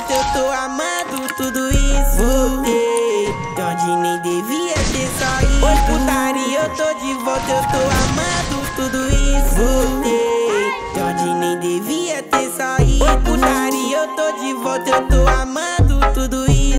volta, eu tô amando tudo isso. Voltei, de onde nem devia ter saído. Oi, putaria, eu tô de volta, eu tô amando tudo isso. Voltei, de onde nem devia ter saído. Oi, putaria, eu tô de volta, eu tô